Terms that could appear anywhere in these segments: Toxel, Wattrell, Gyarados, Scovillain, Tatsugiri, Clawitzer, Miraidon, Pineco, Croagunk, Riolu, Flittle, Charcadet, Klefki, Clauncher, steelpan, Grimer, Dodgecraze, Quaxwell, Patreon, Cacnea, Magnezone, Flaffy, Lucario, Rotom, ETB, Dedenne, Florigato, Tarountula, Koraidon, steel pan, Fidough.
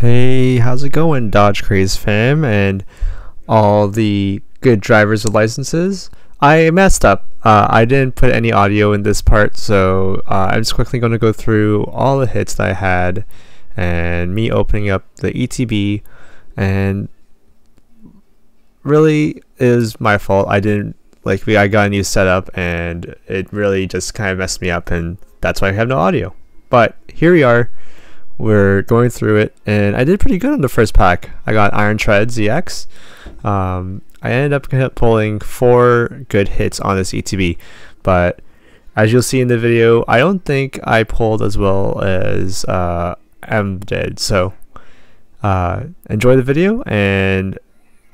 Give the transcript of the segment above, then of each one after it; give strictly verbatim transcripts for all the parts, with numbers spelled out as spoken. Hey, how's it going, Dodgecraze fam and all the good drivers with licenses? I messed up. Uh, I didn't put any audio in this part, so uh, I'm just quickly going to go through all the hits that I had and me opening up the E T B, and really is my fault. I didn't like I got a new setup and it really just kind of messed me up, and that's why I have no audio. But here we are. We're going through it, and I did pretty good on the first pack. I got Iron Treads E X. Um, I ended up pulling four good hits on this E T B, but as you'll see in the video, I don't think I pulled as well as uh, M did. So uh, enjoy the video, and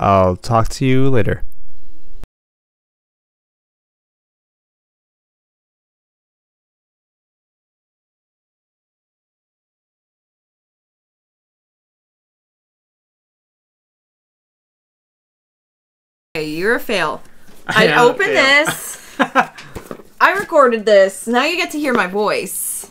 I'll talk to you later. You're a fail. I, I opened this. I recorded this. Now you get to hear my voice.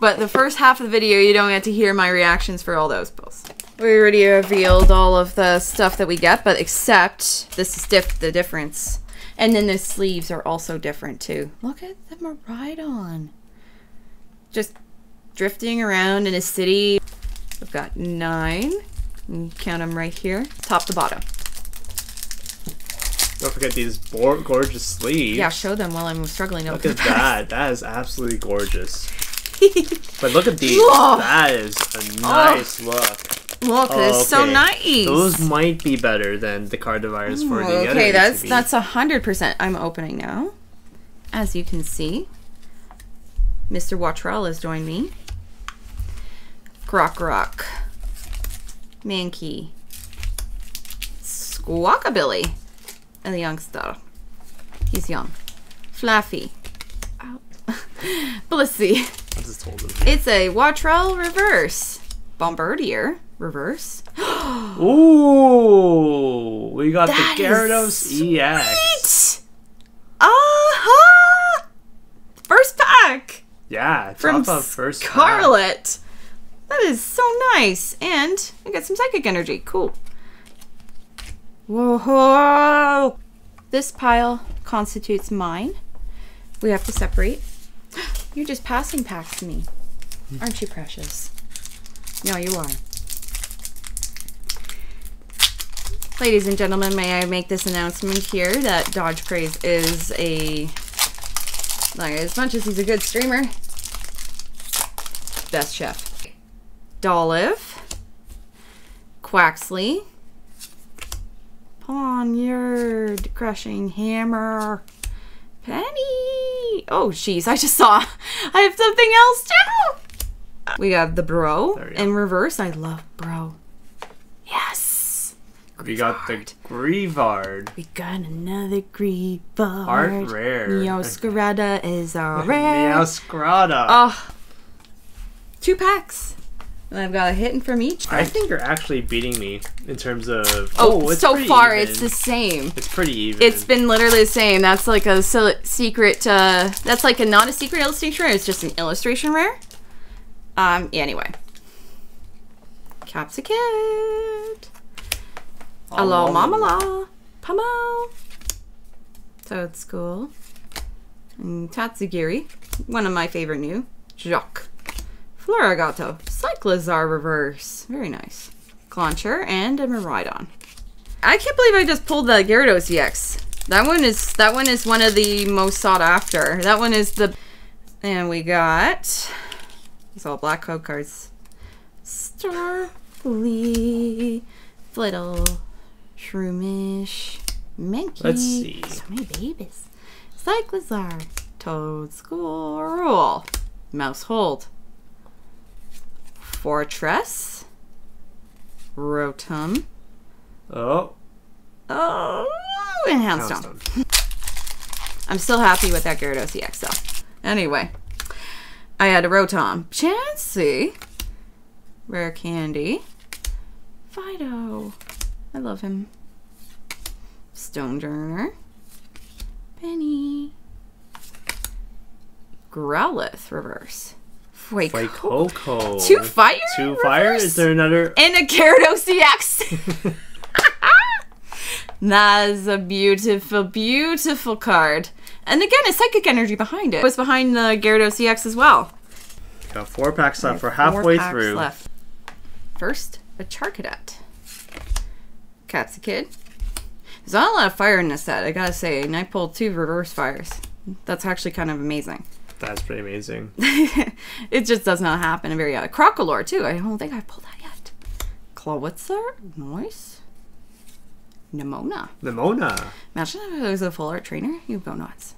But the first half of the video, you don't get to hear my reactions for all those pulls. We already revealed all of the stuff that we get, but except this is diff the difference. And then the sleeves are also different too. Look at the Maridon. Just drifting around in a city. We've got nine. You count them right here, top to bottom. Don't forget these gorgeous sleeves. Yeah, show them while I'm struggling. Look at that. That is absolutely gorgeous. But look at these. Whoa. That is a nice oh. look. Look, oh, that's okay. So nice. Those might be better than the card dividers for the okay, other. Okay, that's that's a hundred percent. I'm opening now. As you can see, Mister Wattrell has joined me. Croagunk, Mankey, Squawkabilly. And the youngster. He's young. Flaffy. Ow. Blissey. I just told him. It's a Wattrell reverse. Bombirdier reverse. Ooh. We got that the Gyarados E X. Uh-huh. First pack. Yeah. From top of first Scarlet. Pack. That is so nice. And we got some psychic energy. Cool. Whoa! This pile constitutes mine. We have to separate. You're just passing packs to me. Aren't you precious? No, you are. Ladies and gentlemen, may I make this announcement here that Dodgecraze is a, like, as much as he's a good streamer, best chef. Dollive. Quaxley. Ponyard, Crushing Hammer, Penny. Oh, jeez, I just saw I have something else too. We got the Bro in reverse. I love Bro. Yes. We Grievard. Got the Grievard. We got another Grievard. Art rare. Meowscarada is our rare. Meowscarada. Oh, two packs. And I've got a hit in from each. I think you're actually beating me in terms of... Oh, oh it's so far even. It's the same. It's pretty even. It's been literally the same. That's like a secret... Uh, that's like a not a secret illustration rare. It's just an illustration rare. Um, yeah, anyway. Capsicad. Hello, Mamala. Pomo. Toad School. And Tatsugiri. One of my favorite new. Jacques. Florigato, Cyclizar reverse, very nice. Clauncher and a Miraidon. I can't believe I just pulled the Gyarados E X. That one is that one is one of the most sought after. That one is the, and we got these all black code cards. Starly, Flittle, Shroomish, Mankey. Let's see. So many babies. Cyclizar, Toad School, Maushold. Fortress, Rotom, oh, oh, and Houndstone. Houndstone. I'm still happy with that Gyarados E X though. Anyway, I had a Rotom, Chansey, Rare Candy, Fidough, I love him, Stonejourner, Penny, Growlithe reverse, Fuecoco. Fuecoco. Two fire? Two fire? Is there another? And a Gyarados E X. That is a beautiful, beautiful card. And again, a psychic energy behind it. It was behind the Gyarados E X as well. Got four packs left. We're halfway four through. Left. First, a Charcadet. Cat's a kid. There's not a lot of fire in this set, I gotta say. And I pulled two reverse fires. That's actually kind of amazing. That's pretty amazing. It just does not happen. A very uh, Crocolore too. I don't think I've pulled that yet. Clawitzer, Noise, Nimona. Nimona. Imagine if it was a full art trainer. You'd go nuts.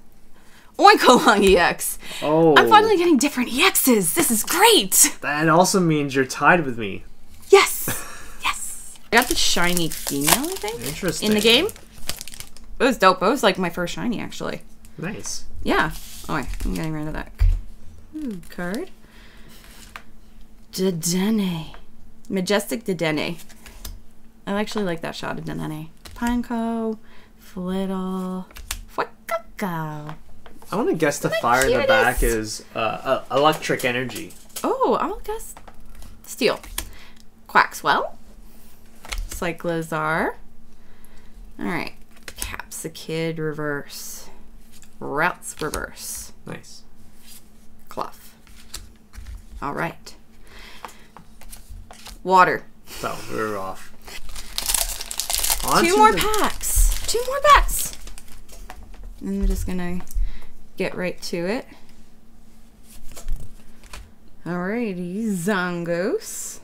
Oinkolong E X. Oh. I'm finally getting different E Xs. This is great. That also means you're tied with me. Yes. Yes. I got the shiny female, I think. Interesting. In the game. It was dope. It was like my first shiny, actually. Nice. Yeah. Oh, wait. I'm getting rid of that Ooh, card. Dedenne. Majestic Dedenne. I actually like that shot of Dedenne. Pineco. Flittle. Fuecoco. I want to guess the, the fire cutest. in the back is uh, uh, electric energy. Oh, I'll guess steel. Quaxwell. Cyclizar. All right. Capsicid reverse. Routes reverse. Nice. Clough. All right. Water. So we're off. On Two more the... packs. Two more packs. And we're just going to get right to it. Alrighty. Zangoose.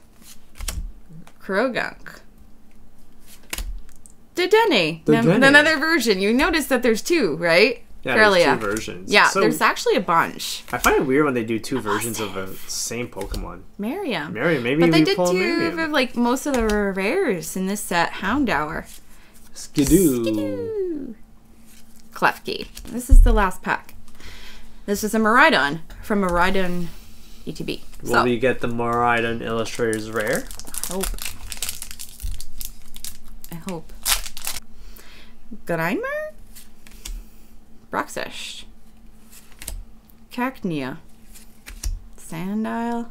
Croagunk. Dedenne. Dedenne. Another version. You notice that there's two, right? Yeah, Australia. There's two versions. Yeah, so there's actually a bunch. I find it weird when they do two versions of the same Pokemon. Mariam. Mariam, maybe But they did two of, like, most of the rares in this set. Houndour. Skidoo. Skidoo. Klefki. This is the last pack. This is a Maridon from Maridon E T B. Will so. we get the Maridon Illustrator's rare? I hope. I hope. Grimer? Broxish, Cacnea, Sandile,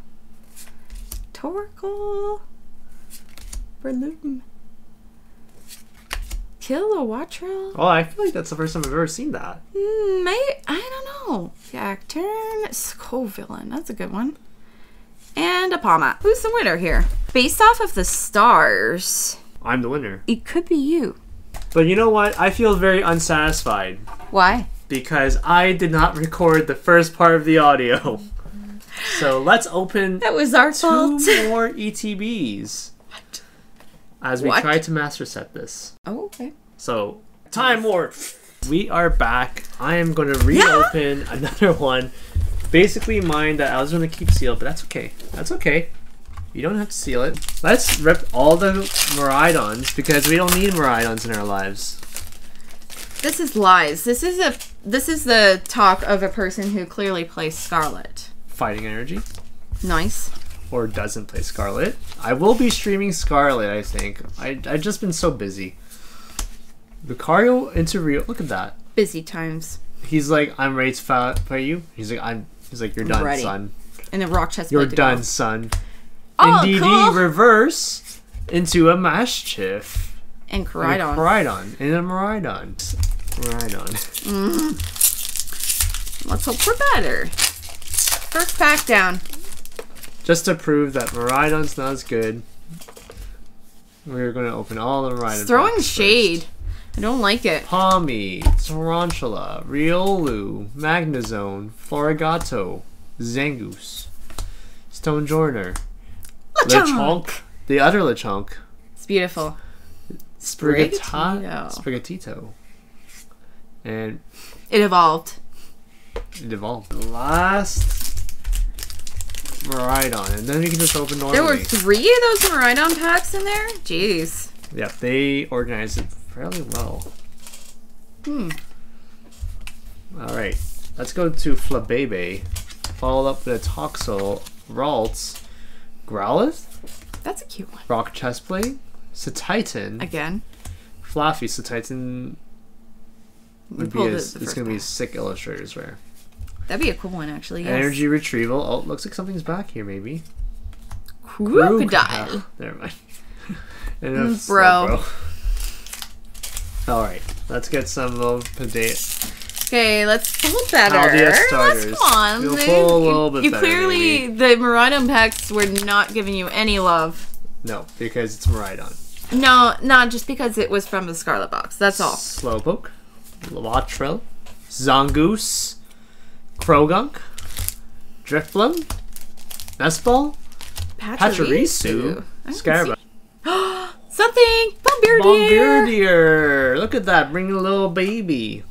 Torkoal, Breloom, Kill a Wattrell. Oh, I feel like that's the first time I've ever seen that. Mm, I, I don't know. Cacturn, Scovillain, that's a good one. And a Palma. Who's the winner here? Based off of the stars. I'm the winner. It could be you. But you know what? I feel very unsatisfied. Why? Because I did not record the first part of the audio. So let's open that was our two fault. more E T Bs. What? As we what? try to master set this. Oh, okay. So, Time Warp. We are back. I am going to reopen yeah. another one. Basically mine that I was going to keep sealed, but that's okay. That's okay. You don't have to seal it. Let's rip all the Miraidons because we don't need Miraidons in our lives. This is lies. This is a this is the talk of a person who clearly plays Scarlet. Fighting energy. Nice. Or doesn't play Scarlet. I will be streaming Scarlet, I think. I I've just been so busy. Lucario into Riolu. Look at that. Busy times. He's like, I'm ready to fight you. He's like, I'm. He's like, you're done, ready. son. And the rock chest. You're done, go. son. Oh, and D D cool. reverse into a Mastiff. And Koraidon. And a Koraidon. And a Maridon. Maridon. Mm-hmm. Let's hope for better. First pack down. Just to prove that Maridon's not as good, we're going to open all the Maridon. It's throwing shade. First. I don't like it. Palmy, Tarountula, Riolu, Magnezone, Florigato, Zangoose, Stonejourner. Lechonk. Lechonk. The other Lechonk. It's beautiful. Sprigatito. Sprigatito. And... It evolved. It evolved. Last Maridon. And then you can just open normally. There were three of those Maridon packs in there? Jeez. Yeah, they organized it fairly well. Hmm. Alright. Let's go to Flabébé. Followed up with a Toxel, Ralts, Growlithe. That's a cute one. Rock Chestplate. Cetitan. Again. Flaffy. Cetitan would be a, it's going to be sick Illustrator's rare. That'd be a cool one, actually. Yes. Energy retrieval. Oh, looks like something's back here, maybe. Crocodile. Never mind. Enough, bro. bro. All right, let's get some little Pidgeot. Okay, let's pull better. Let's come on. We'll pull a little bit you, you better, clearly, maybe. The Maridon packs were not giving you any love. No, because it's Maridon. No, not just because it was from the Scarlet Box. That's all. Slowpoke, Wattrell, Zangoose, Croagunk, Drifblim, Nestball, Pachirisu, Scarab. Something! Bombirdier! Bombirdier! Look at that, bringing a little baby.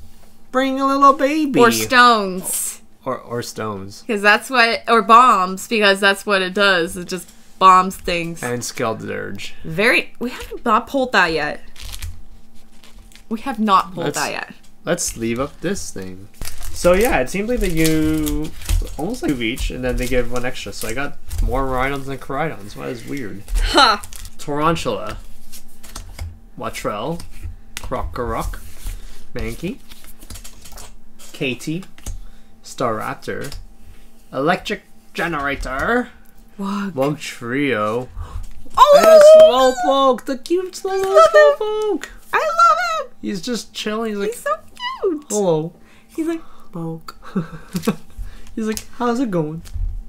Bring a little baby. Or stones. Or or stones. Because that's what, or bombs, because that's what it does. It just bombs things. And Skeldurge. Very, we haven't not pulled that yet. We have not pulled let's, that yet. Let's leave up this thing. So yeah, it seems like they give almost like two of each, and then they give one extra. So I got more Maridons than Koraidons. That is weird. Ha! Tarountula. Wattrell. Croagunk. Mankey. Katie, Staraptor, Electric Generator, Trio. Oh! And a Slowpoke! The cute little Slowpoke! I love him! He's just chilling. He's, like, he's so cute! Hello. He's like, Poke. He's like, how's it going?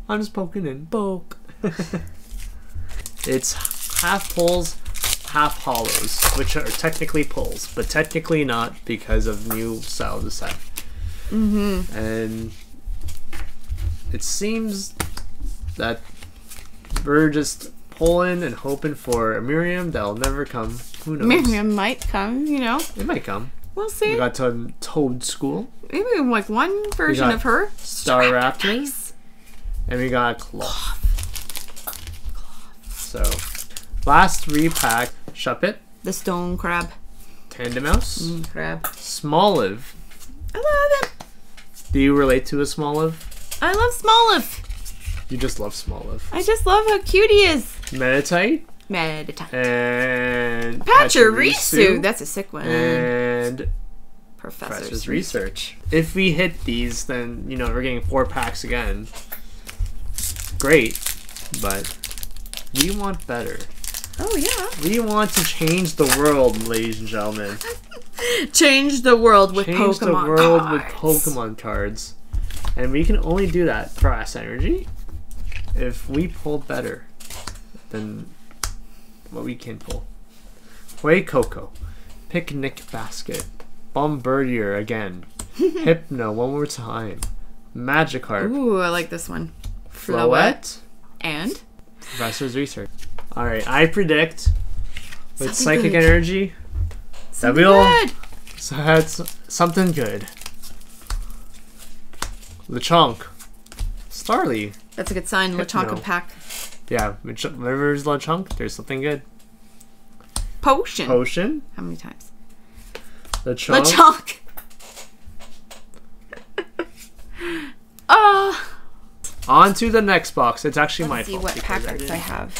I'm just poking in. Poke. It's half pulls, half hollows, which are technically pulls, but technically not because of new style design. Mm-hmm. And it seems that we're just pulling and hoping for a Miriam that'll never come. Who knows? Miriam might come, you know. It might come. We'll see. We got to Toad School. Maybe like one version we got of her. Staraptor. Nice. And we got Cloth. Cloth. So, last repack. Shuppet. The Stone Crab. Tandemouse. Mm, crab. Smoliv. I love him. Do you relate to a Smoliv? I love Smoliv. You just love Smoliv. I just love how cute he is. Meditite. Meditite. And Pachirisu. That's a sick one. And Professor's, Professor's Research. Research. If we hit these, then, you know, we're getting four packs again. Great. But we want better. Oh, yeah. We want to change the world, ladies and gentlemen. Change the world with Change Pokemon cards. Change the world cards. with Pokemon cards. And we can only do that, Cross Energy, if we pull better than what we can pull. Fuecoco, Picnic Basket, Bombardier again, Hypno one more time, Magikarp. Ooh, I like this one. Floette. And? Professor's Research. Alright, I predict with Something Psychic good. Energy... That we'll so that's something good. Lechonk, Starly. That's a good sign. Lechonk and pack. Yeah, whenever there's Lechonk, there's something good. Potion. Potion. How many times? Lechonk. Lechonk. Oh. On to the next box. It's actually Let's my see fault what packets I, I have.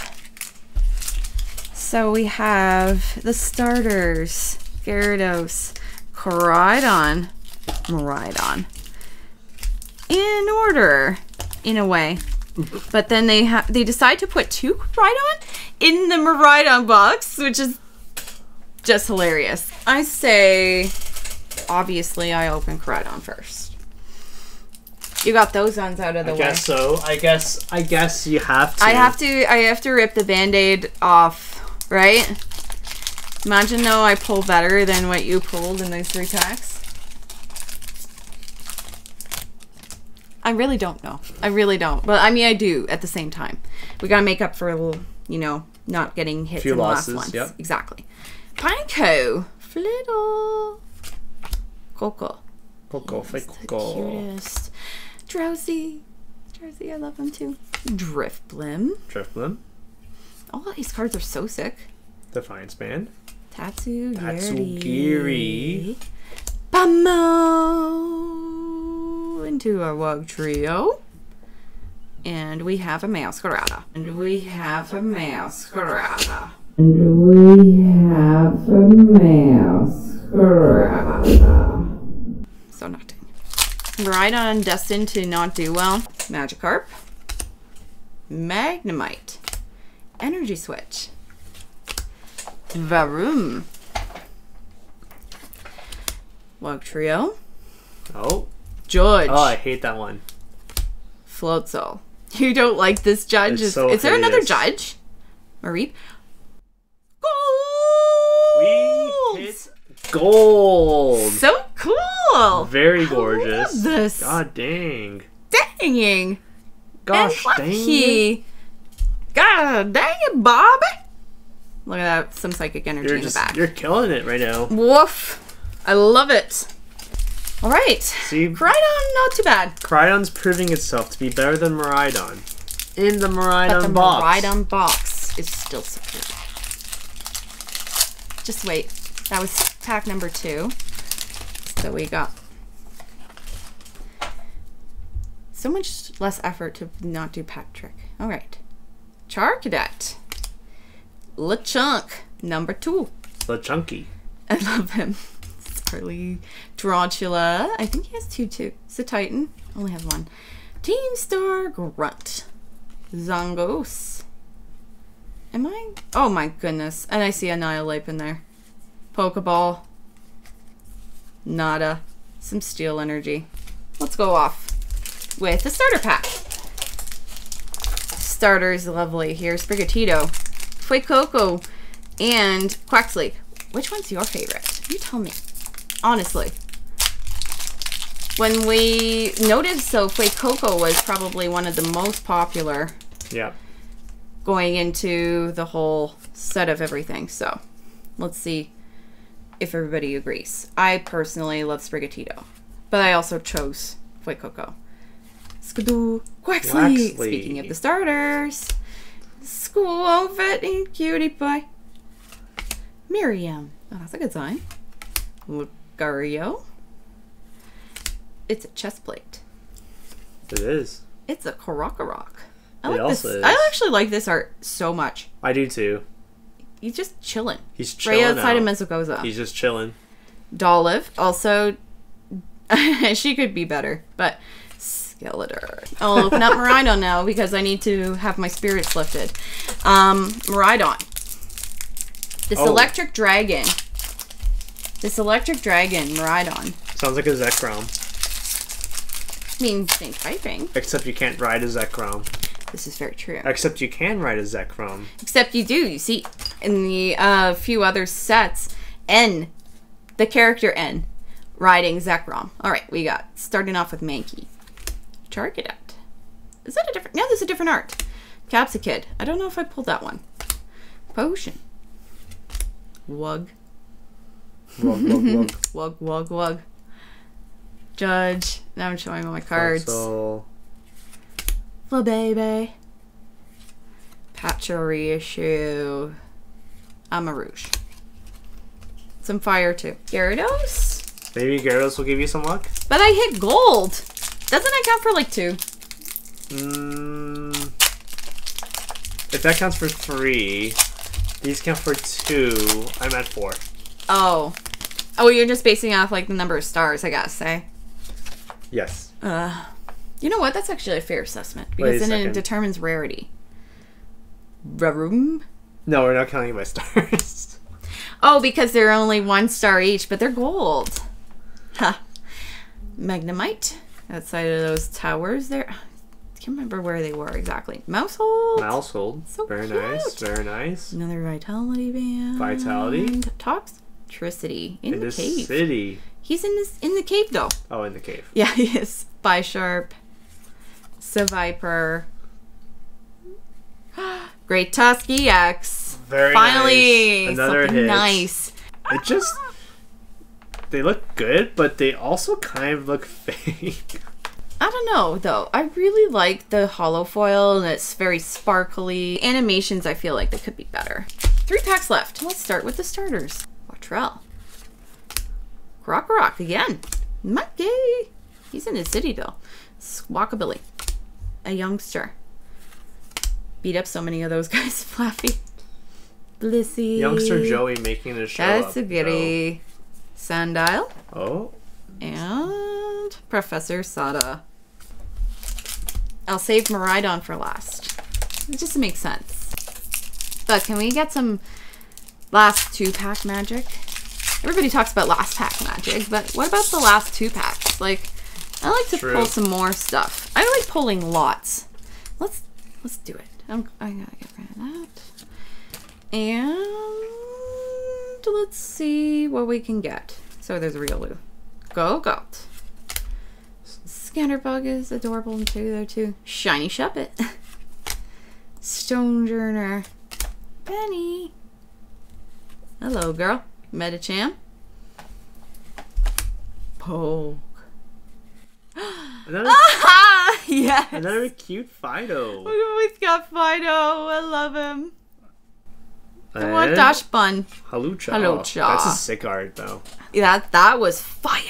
So we have the starters. Gyarados, Koraidon, Maridon, in order, in a way. But then they have they decide to put two Koraidon in the Maridon box, which is just hilarious. I say, obviously, I open Koraidon first. You got those ones out of the way. I guess so. I guess I guess you have to. I have to. I have to rip the Band-Aid off, right? Imagine though I pull better than what you pulled in those three packs. I really don't know. I really don't. But I mean, I do at the same time. We gotta make up for a little, you know, not getting hits in the last ones. Yep. Exactly. Pineco, Flittle, Coco, Coco, Coco, Drowsy, Drowsy. I love them too. Drifblim, Drifblim. All these cards are so sick. Defiance Band. Tatsugiri. Tatsugiri. Bummo! Into a Wugtrio. And we have a Meowscarada. And we have a Meowscarada. And we have a Meowscarada. So nothing. Maridon destined to not do well. Magikarp. Magnemite. Energy Switch. Varum. Lugtrio. Oh. Judge. Oh, I hate that one. Floatzel. You don't like this judge. Is, so is there another judge? Mareep. Gold! We hit gold! So cool! Very gorgeous. I love this. God dang. Danging. Gosh dang. God dang it, Bob! Look at that. Some psychic energy you're in just, the back. You're killing it right now. Woof. I love it. All right. See, Koraidon, not too bad. Koraidon's proving itself to be better than Maridon in the Maridon but the box. Maridon box is still superior. Just wait. That was pack number two. So we got so much less effort to not do pack trick. All right. Charcadet. Lechonk, number two. Lechonky. I love him. Early Tarountula. I think he has two too. It's a Titan. Only has one. Teamstar Grunt. Zangoose. Am I? Oh my goodness. And I see Annihilate in there. Pokeball. Nada. Some Steel Energy. Let's go off with the starter pack. Starter is lovely here. Sprigatito. Fuecoco. And Quaxley. Which one's your favorite? You tell me. Honestly, when we noticed, so Fuecoco was probably one of the most popular. Yeah. Going into the whole set of everything, so let's see if everybody agrees. I personally love Sprigatito, but I also chose Fuecoco. Skidoo, Quaxley. Speaking of the starters, Squovet and Cutie Pie. Miriam. Oh, that's a good sign. Look. Lucario. It's a chest plate. It is. It's a Korokorock. I like it also this. Is. I actually like this art so much. I do too. He's just chilling. He's chilling. Right outside out. of Mesogoza. He's just chilling. Dolliv. Also, she could be better, but Skeletor. I'll open up Maridon now because I need to have my spirits lifted. Um, Maridon. This oh. electric dragon. This electric dragon, Maridon. Sounds like a Zekrom. I mean, same typing. Except you can't ride a Zekrom. This is very true. Except you can ride a Zekrom. Except you do. You see, in the uh, few other sets, N, the character N, riding Zekrom. All right, we got, starting off with Mankey. Charcadet. Is that a different? No, there's a different art. Capsicid. I don't know if I pulled that one. Potion. Wug. Wug, wug, wug. Wug, wug, wug. Judge. Now I'm showing all my cards. Flababy. Flababy. Pachirisu. Amarouche. Some fire too. Gyarados? Maybe Gyarados will give you some luck? But I hit gold! Doesn't that count for like two? Mm, if that counts for three, these count for two, I'm at four. Oh. Oh, you're just basing off, like, the number of stars, I gotta say. Yes. Uh, you know what? That's actually a fair assessment. Because then it determines rarity. Room? No, we're not counting by stars. Oh, because they're only one star each, but they're gold. Huh. Magnemite. Outside of those towers there. I can't remember where they were exactly. Maushold. Maushold. So very cute. nice. Very nice. Another Vitality band. Vitality. Tops. Tricity in, in the cave. City. He's in this in the cave though. Oh, in the cave. Yeah, he is. Bisharp. Seviper. Great Tusky X. Very Finally, nice. Another hit. Nice. It just they look good, but they also kind of look fake. I don't know though. I really like the holo foil and it's very sparkly. Animations I feel like they could be better. Three packs left. Let's start with the starters. Wattrell. Croagunk again. Mankey. He's in his city though. Squawkabilly. A youngster. Beat up so many of those guys. Flaffy. Blissey. Youngster Joey making a show. Tatsugiri. Sandile. Oh. and Professor Sada. I'll save Maridon for last. It just makes sense. But can we get some last two pack magic? Everybody talks about last pack magic, but what about the last two packs? Like, I like to True. pull some more stuff. I like pulling lots. Let's let's do it. I'm, I gotta get rid of that. And let's see what we can get. So there's Riolu. Go Goat. Scatterbug is adorable and too there too. Shiny Shuppet. Stonejourner. Penny. Hello, girl. Medicham. Poke. Another, ah, yes. Another cute Fidough. We've got Fidough. I love him. And I want Dash Bun. Halucha. Halucha. That's a sick art, though. That that was fire.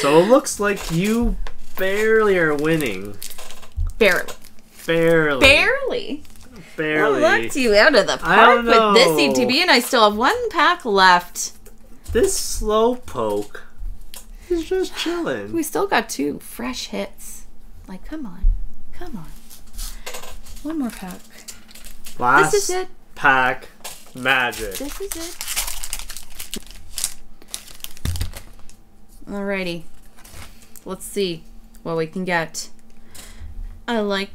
So it looks like you barely are winning. Barely. Barely. Barely. Barely. I looked you out of the park with this E T B, and I still have one pack left. This Slowpoke is just chilling. We still got two fresh hits. Like, come on. Come on. One more pack. Last this is it. Pack magic. This is it. Alrighty. Let's see what we can get. I like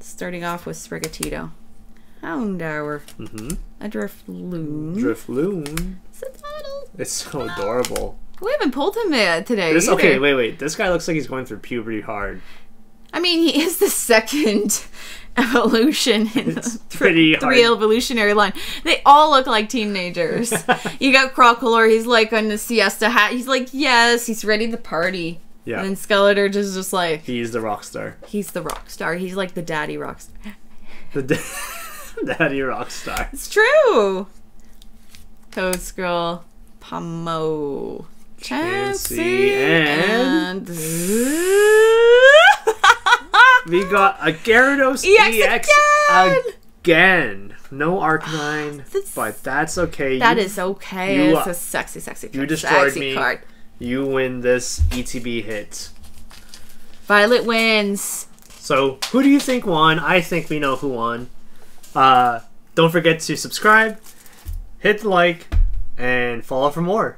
starting off with Sprigatito. Houndour. Mm-hmm. A Drifloon. Drifloon. It's a toddle. It's so adorable. We haven't pulled him yet today. This, okay, wait, wait. This guy looks like he's going through puberty hard. I mean, he is the second evolution in it's the pretty three hard. evolutionary line. They all look like teenagers. You got Crocolore. He's like on the siesta hat. He's like, yes, he's ready to party. Yeah. And then Skeletor is just, just like... He's the rock star. He's the rock star. He's like the daddy rock star. The da daddy rock star. It's true. Code Scroll. Pomo. Chansey. And... and... we got a Gyarados E X, E X again. again. No Arcanine, that's... but that's okay. That you, is okay. You, it's a sexy, sexy, you destroyed sexy me. card. You win this E T B hit. Violet wins. So, who do you think won? I think we know who won. Uh, don't forget to subscribe, hit the like, and follow for more.